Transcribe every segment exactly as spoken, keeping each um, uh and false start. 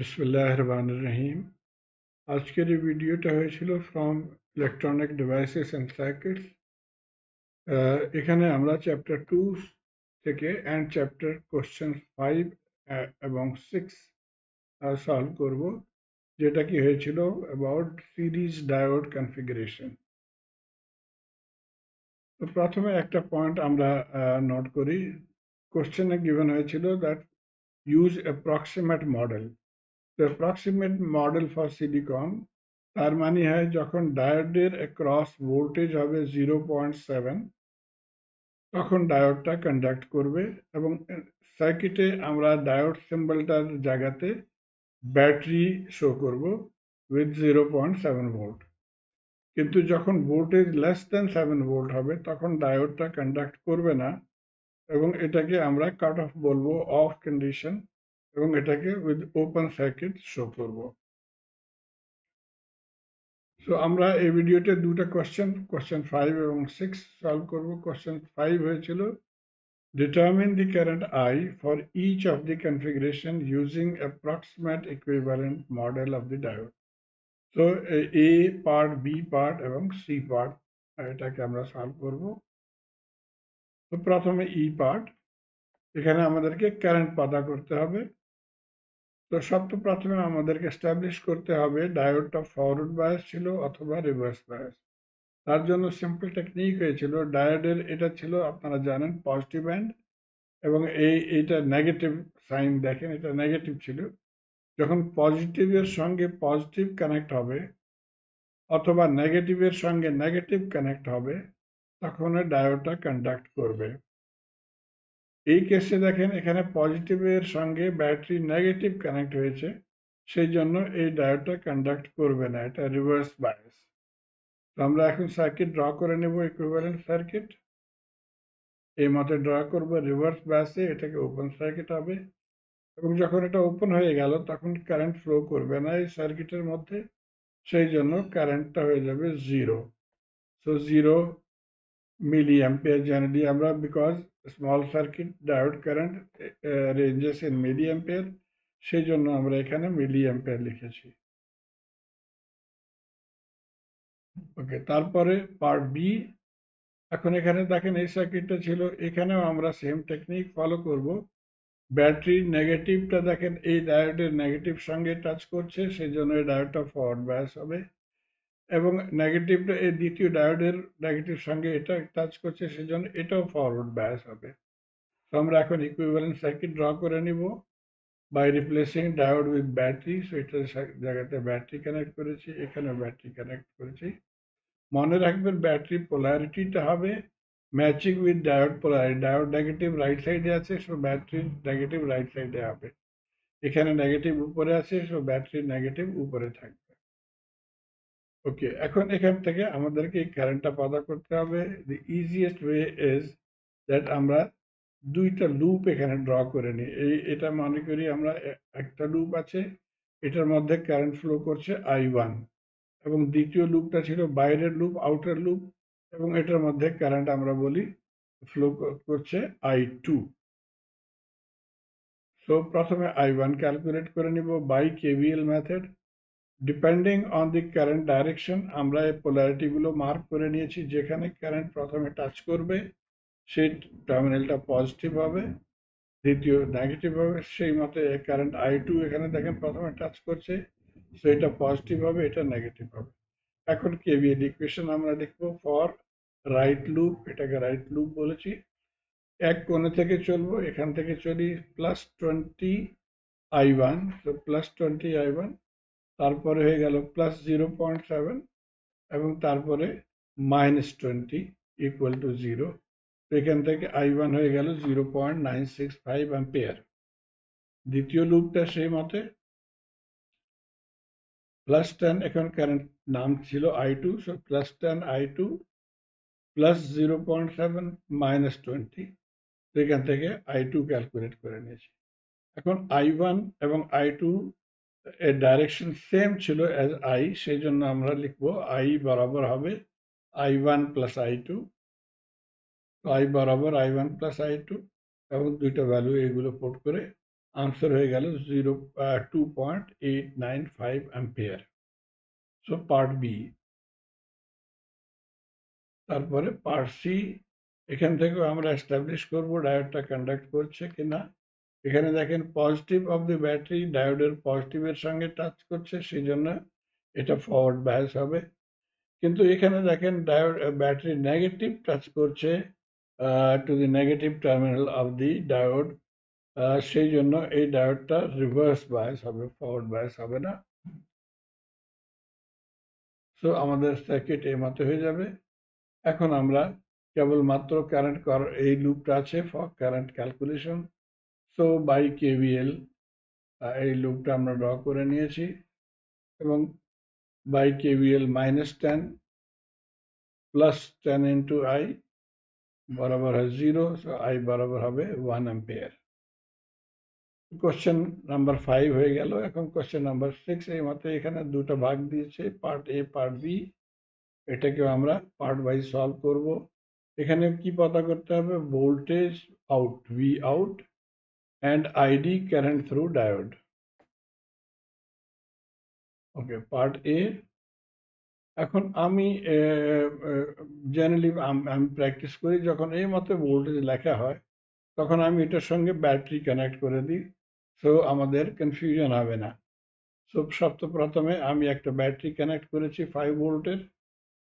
बिस्मिल्लाहिर्रहमानिर्रहीम আজকের এই ভিডিওটা হয়েছিল from electronic devices and circuits. এখানে আমরা চ্যাপ্টার টু থেকে এন্ড চ্যাপ্টার কোশ্চেন ফাইভ এবং সিক্স সলভ করব, যেটা কি হয়েছিল অ্যাবাউট সিরিজ ডায়োড কনফিগারেশন। তো প্রথমে একটা পয়েন্ট আমরা নোট করি। কোশ্চেনে গিভেন হয়েছিল that use approximate model. The approximate model for silicon তার মানে হয় যখন ডায়োডের across voltage হবে জিরো পয়েন্ট সেভেন তখন ডায়োডটা কন্ডাক্ট করবে, এবং সার্কিটে আমরা ডায়োড সিম্বলটার জায়গাতে ব্যাটারি শো করব with zero point seven volt. কিন্তু যখন voltage less than seven volt হবে তখন ডায়োডটা কন্ডাক্ট করবে না, এবং এটাকে আমরা কাট অফ বলবো, অফ কন্ডিশন, এবং এটাকে উইথ ওপেন সার্কিট শো করব। সো আমরা এই ভিডিওতে দুটো কোশ্চেন, কোশ্চেন ফাইভ এবং সিক্স সলভ করব। কোশ্চেন ফাইভ হয়েছিল determine the current I for each of the configuration using approximate equivalent model of the diode. So A part, B part এবং C part, এটাকে আমরা সলভ করব। তো প্রথমে ই part, এখানে আমাদেরকে কারেন্ট পাতা করতে হবে। তো সব তো প্রথমে আমাদেরকে এস্টাবলিশ করতে হবে ডায়োডটা ফরওয়ার্ড বায়াস ছিল অথবা রিভার্স বায়াস। তার জন্য সিম্পল টেকনিক হয়েছিল, ডায়োডের এটা ছিল আপনারা জানেন পজিটিভ এন্ড, এবং এই এটা নেগেটিভ সাইন দেখেন, এটা নেগেটিভ ছিল। যখন পজিটিভের সঙ্গে পজিটিভ কানেক্ট হবে অথবা নেগেটিভের সঙ্গে নেগেটিভ কানেক্ট হবে তখন ডায়োডটা কন্ডাক্ট করবে। এই কেসে দেখেন এখানে পজিটিভের সঙ্গে ব্যাটারি নেগেটিভ কানেক্ট হয়েছে, সেই জন্য এই ডায়োডটা কন্ডাক্ট করবে না, এটা রিভার্স বায়াস। তো আমরা এখন সার্কিট ড্র করে নেব, ইকুইভ্যালেন্ট সার্কিট এই মতে ড্র করবো। রিভার্স বায়াসে এটাকে ওপেন সার্কিট হবে, এবং যখন এটা ওপেন হয়ে গেল তখন কারেন্ট ফ্লো করবে না এই সার্কিটের মধ্যে, সেই জন্য কারেন্টটা হয়ে যাবে জিরো। সো জিরো মিলি অ্যাম্পিয়ার জানি আমরা, because small circuit diode current ranges in milliampere, সেই জন্য আমরা এখানে মিলি অ্যাম্পিয়ার লিখেছি। ওকে, তারপরে পার্ট বি। এখন এখানে দেখেন এই সার্কিটটা ছিল, এখানেও আমরা সেম টেকনিক ফলো করব। ব্যাটারি নেগেটিভটা দেখেন এই ডায়োডের নেগেটিভ সঙ্গে টাচ করছে, সেই জন্য এই ডায়োডটা ফরওয়ার্ড বায়াস হবে, এবং নেগেটিভটা এই দ্বিতীয় ডায়োডের নেগেটিভ সঙ্গে এটা টাচ করছে, সেজন্য এটাও ফরওয়ার্ড বায়াস হবে। তো আমরা এখন ইকুইভ্যালেন্ট সার্কিট ড্র করে নিব by replacing diode with battery. So এটার জায়গাতে ব্যাটারি কানেক্ট করেছি, এখানে ব্যাটারি কানেক্ট করেছি। মনে রাখবেন ব্যাটারি পোলারিটিটা হবে matching with diode polarity. Diode negative right সাইডে আছে, সো ব্যাটারির নেগেটিভ রাইট সাইডে হবে। এখানে নেগেটিভ উপরে আছে, সো ব্যাটারির নেগেটিভ উপরে থাকবে। ওকে, এখন এখান থেকে আমাদেরকে এই কারেন্টটা পাতা করতে হবে। The easiest way is that আমরা দুইটা লুপ এখানে ড্র করে নিই। এই এটা মনে করি আমরা একটা লুপ আছে, এটার মধ্যে কারেন্ট ফ্লো করছে আই ওয়ান, এবং দ্বিতীয় লুপটা ছিল বাইরের লুপ, আউটার লুপ, এবং এটার মধ্যে কারেন্ট আমরা বলি ফ্লো করছে আই টু। সো প্রথমে আই ওয়ান ক্যালকুলেট করে নিব by KVL method. Depending on the current direction আমরা এই পোলারিটিগুলো মার্ক করে নিয়েছি। যেখানে কারেন্ট প্রথমে টাচ করবে সেই টার্মিনালটা পজিটিভ হবে, দ্বিতীয় নেগেটিভ হবে। সেই মতে কারেন্ট আই টু এখানে দেখেন প্রথমে টাচ করছে, সো এটা পজিটিভ হবে, এটা নেগেটিভ হবে। এখন কেভিএল ইকুয়েশন আমরা লিখবো ফর রাইট লুপ, এটাকে রাইট লুপ বলেছি। এক কোণে থেকে চলবো, এখান থেকে চলি প্লাস টোয়েন্টি আই ওয়ান, তো প্লাস টোয়েন্টি আই ওয়ান, তারপরে হয়ে গেল প্লাস জিরো পয়েন্ট সেভেন, এবং তারপরে minus twenty equal to zero. এখান থেকে আই ওয়ান হয়ে গেল zero point nine six five ampere. দ্বিতীয় লুপটা সেই মতে প্লাস টেন, এখন কারেন্ট নাম ছিল I two, so plus ten I two plus zero point seven minus twenty, এখান থেকে আই টু ক্যালকুলেট করে নিয়েছি। এখন আই ওয়ান এবং আই টু এর ডাইরেকশন সেম ছিল অ্যাজ আই, সেই জন্য আমরা লিখবো আই বরাবর হবে I one plus I two, I বরাবর I one plus I two, এবং দুইটা ভ্যালু এগুলো পোর্ট করে आंसर हो गया zero two point eight nine five ampere. So part B. তারপরে পার্ট সি, এখান থেকে আমরা এস্টাবলিশ করব ডায়োডটা কন্ডাক্ট করছে কিনা। এখানে দেখেন পজিটিভ অফ দি ব্যাটারি ডায়োডের পজিটিভের সঙ্গে টাচ করছে, সেই জন্য এটা ফরওয়ার্ড বায়াস হবে। কিন্তু এখানে দেখেন ডায়োড ব্যাটারি নেগেটিভ টাচ করছে to the negative terminal of the diode, সেই জন্য এই ডায়োডটা রিভার্স বায়াস হবে, ফরওয়ার্ড বায়াস হবে না। সো আমাদের সার্কিট এই মতো হয়ে যাবে। এখন আমরা কেবলমাত্র কারেন্ট এই লুপটা আছে for current calculation, so by KVL এই লুপটা আমরা ড্র করে নিয়েছি এবং by KVL minus ten plus ten into I বরাবর হয় জিরো, সো আই বরাবর হবে one ampere. Question number five হয়ে গেল। এখন কোশ্চেন নাম্বার সিক্স, এই মতে এখানে দুটো ভাগ দিয়েছে পার্ট এ পার্ট বি, এটাকেও আমরা পার্ট বাই সলভ করব। এখানে কি পতা করতে হবে, voltage out V out and ID current through diode. Okay part A. এখন আমি জেনারেলি আমি প্র্যাকটিস করি যখন এই মতে ভোল্টেজ লেখা হয় তখন আমি এটার সঙ্গে ব্যাটারি কানেক্ট করে দিই, সো আমাদের কনফিউশন হবে না। সো সপ্তপ্রথমে আমি একটা ব্যাটারি কানেক্ট করেছি ফাইভ ভোল্টের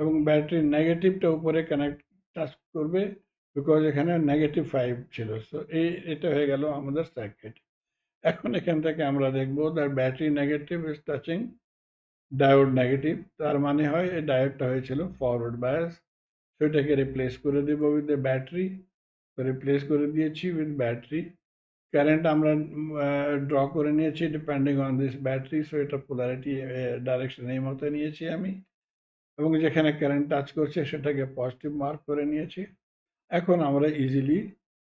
এবং ব্যাটারির নেগেটিভটা উপরে কানেক্ট টাচ করবে বিকজ এখানে নেগেটিভ ফাইভ ছিল। সো এই এটা হয়ে গেল আমাদের সার্কিট। এখন এখান থেকে আমরা দেখব that battery negative is touching diode negative, তার মানে হয় এই ডায়োডটা হয়েছিল ফরওয়ার্ড বায়াস, সেটাকে রিপ্লেস করে দেবো উইথ দ্য ব্যাটারি। তো রিপ্লেস করে দিয়েছি উইথ ব্যাটারি। কারেন্ট আমরা ড্র করে নিয়েছি depending on this battery, so এটা পোলারিটি ডাইরেকশন এই মতো নিয়েছি আমি এবং যেখানে কারেন্ট টাচ করছে সেটাকে পজিটিভ মার্ক করে নিয়েছি। এখন আমরা ইজিলি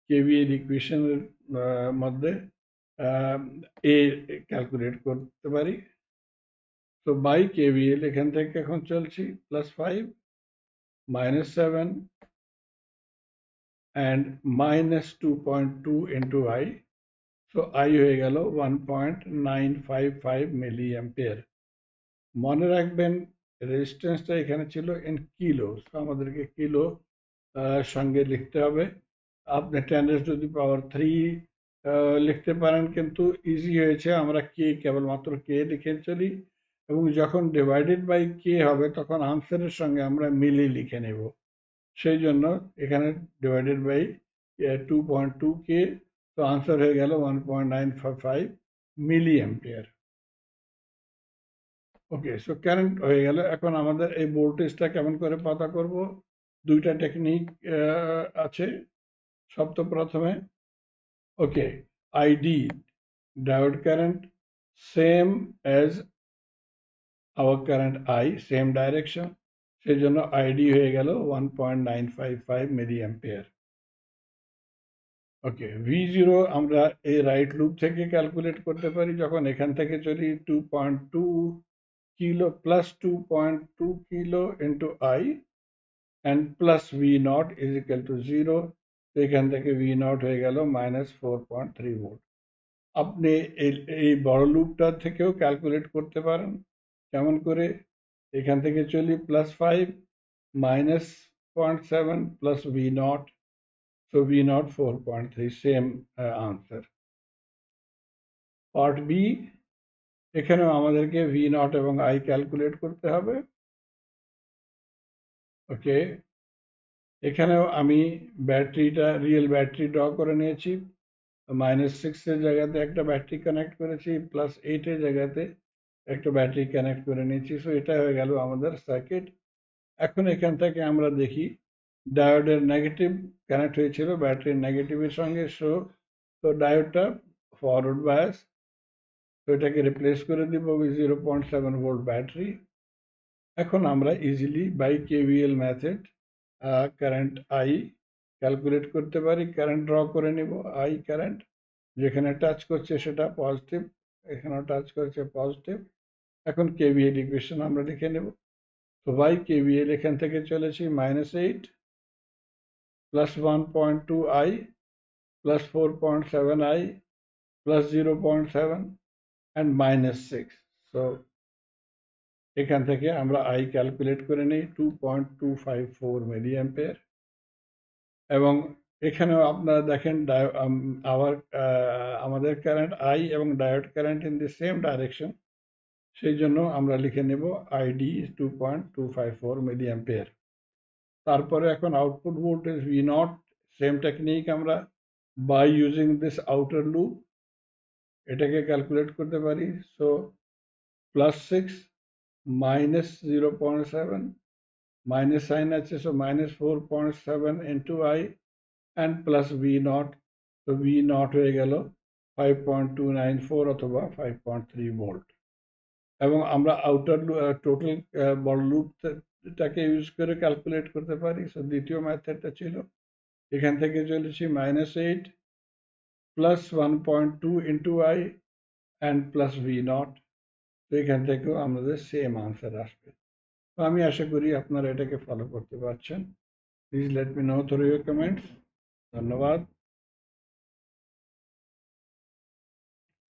কেভিএল ইকুয়েশনের মধ্যে এ ক্যালকুলেট করতে পারি। তো বাই কেভিএল এখান থেকে এখন চলছি plus five minus seven and minus two point two into I, so I হয়ে গেল one point nine five five milliampere. মনে রাখবেন রেজিস্ট্যান্সটা এখানে ছিল ইন কিলো, সো আমাদেরকে কিলো সঙ্গে লিখতে হবে। আপনি ten to the power three লিখতে পারেন কিন্তু ইজি হয়েছে আমরা কে কেবলমাত্র কে লিখে চলি এবং যখন ডিভাইডেড বাই কে হবে তখন আনসারের সঙ্গে আমরা মিলি লিখে নেব, সেই জন্য এখানে divided by two point two K, তো আনসার হয়ে গেল ওয়ান পয়েন্ট নাইন ফাইভ মিলি অ্যাম্পিয়ার। ওকে সো কারেন্ট হয়ে গেল। এখন আমাদের এই ভোল্টেজটা কেমন করে পাতা করব, দুইটা টেকনিক আছে। সপ্তপ্রথমে okay ID diode current same as our current I, same direction, সেই জন্য আইডি হয়ে গেল one point nine five five মিলি অ্যাম্পিয়ার। ওকে ভি জিরো আমরা এই রাইট লুপ থেকে ক্যালকুলেট করতে পারি যখন এখান থেকে চলি two point two kilo plus two point two kilo into I and plus V naught is equal to zero. So you can take V naught হয়ে গেল minus four point three volt. আপনি এই বড় লুপটা থেকেও ক্যালকুলেট করতে পারেন কেমন করে, এখান থেকে চলি plus five minus point seven plus V nought, so V nought four point three, same answer. Part B, এখানেও আমাদেরকে ভি নট এবং আই ক্যালকুলেট করতে হবে। ওকে এখানেও আমি ব্যাটারিটা রিয়েল ব্যাটারি ড্র করে নিয়েছি, মাইনাস সিক্সের জায়গাতে একটা ব্যাটারি কানেক্ট করেছি, প্লাস এইটের জায়গাতে একটা ব্যাটারি কানেক্ট করে নিয়েছি। সো এটা হয়ে গেল আমাদের সার্কিট। এখন এখান থেকে আমরা দেখি ডায়োডের নেগেটিভ কানেক্ট হয়েছিল ব্যাটারির নেগেটিভের সঙ্গে, সো তো ডায়োডটা ফরওয়ার্ড বায়াস, তো এটাকে রিপ্লেস করে দিব with zero point seven volt battery. এখন আমরা easily by KVL method current I calculate করতে পারি। কারেন্ট ড্র করে নেব, আই কারেন্ট যেখানে টাচ করছে সেটা পজিটিভ, এখানেও টাচ করছে পজিটিভ। এখন কেভিএল ইকুয়েশন আমরা লিখে নেব। তো বাই কেভিএল এখান থেকে চলেছি minus eight plus one point two I plus four point seven I plus zero point seven and minus six. So এখান থেকে আমরা I ক্যালকুলেট করে নেই two point two five four milliampere এবং এখানে আপনারা দেখেন আওয়ার আমাদের কারেন্ট I এবং diode current in the same direction সেই জন্য আমরা লিখে নেব I D is two point two five four milli ampere তারপরে এখন output voltage V zero same technique আমরা by using this outer loop এটাকে ক্যালকুলেট করতে পারি so plus six minus zero point seven minus sin h so minus four point seven into I and plus v naught so v naught হয়ে গেল five point two nine four অথবা five point three volt এবং আমরা outer total বল লুপটাকে use করে calculate করতে পারি সো দ্বিতীয় মেথডটা ছিল এখান থেকে চলেছি minus eight plus one point two into I and plus v naught So you can take the same answer aspect. So I am Ashakuri Apna Reta follow up the watch. Please let me know through your comments. Dhanyawad.